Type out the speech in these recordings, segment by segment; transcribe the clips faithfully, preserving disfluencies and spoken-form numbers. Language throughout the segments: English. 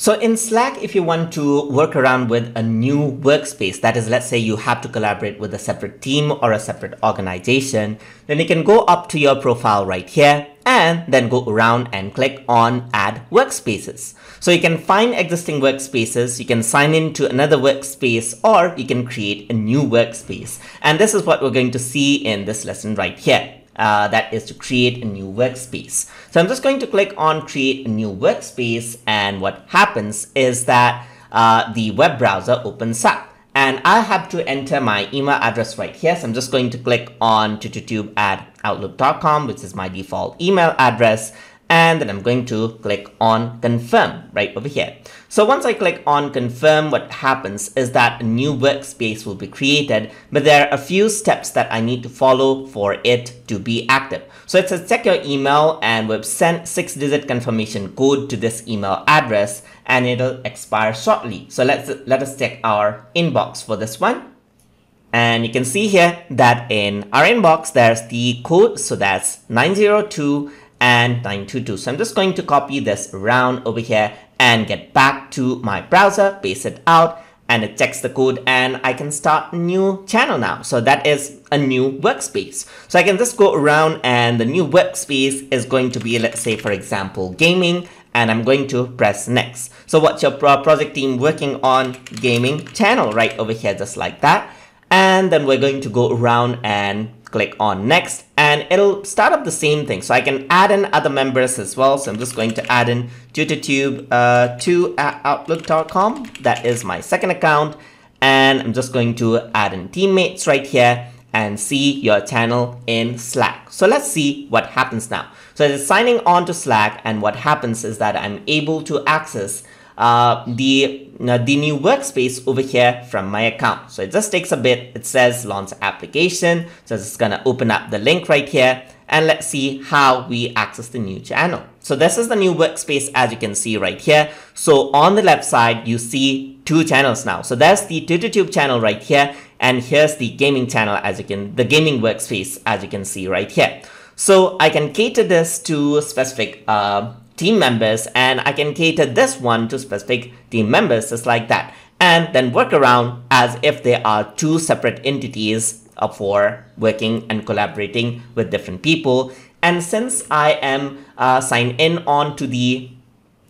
So in Slack, if you want to work around with a new workspace, that is, let's say you have to collaborate with a separate team or a separate organization, then you can go up to your profile right here and then go around and click on Add Workspaces. So you can find existing workspaces, you can sign in to another workspace, or you can create a new workspace. And this is what we're going to see in this lesson right here. Uh, that is to create a new workspace. So I'm just going to click on create a new workspace, and what happens is that uh, the web browser opens up and I have to enter my email address right here. So I'm just going to click on tutortube at outlook dot com, which is my default email address. And then I'm going to click on confirm right over here. So once I click on confirm, what happens is that a new workspace will be created, but there are a few steps that I need to follow for it to be active. So it says check your email, and we've sent six digit confirmation code to this email address, and it'll expire shortly. So let's let us check our inbox for this one. And you can see here that in our inbox, there's the code. So that's nine zero two and nine two two. So I'm just going to copy this around over here and get back to my browser, paste it out, and it checks the code, and I can start a new channel now. So that is a new workspace. So I can just go around, and the new workspace is going to be, let's say, for example, gaming, and I'm going to press next. So what's your pro project team working on? Gaming channel right over here, just like that. And then we're going to go around and click on next, and it'll start up the same thing. So I can add in other members as well. So I'm just going to add in tutortube two at outlook dot com. That is my second account. And I'm just going to add in teammates right here and see your channel in Slack. So let's see what happens now. So it's signing on to Slack, and what happens is that I'm able to access Uh, the, uh, the new workspace over here from my account. So it just takes a bit. It says launch application. So it's gonna open up the link right here, and let's see how we access the new channel. So this is the new workspace, as you can see right here. So on the left side, you see two channels now. So there's the TutorTube channel right here, and here's the gaming channel, as you can, the gaming workspace, as you can see right here. So I can cater this to specific uh, team members, and I can cater this one to specific team members just like that, and then work around as if they are two separate entities for working and collaborating with different people. And since I am uh, signed in on to the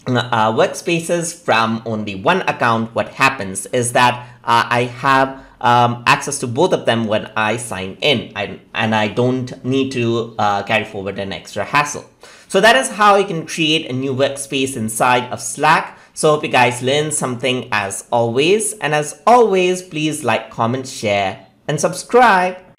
uh, workspaces from only one account, what happens is that uh, I have Um, access to both of them when I sign in, I, and I don't need to uh, carry forward an extra hassle. So that is how you can create a new workspace inside of Slack. So hope you guys learned something as always, and as always, please like, comment, share, and subscribe.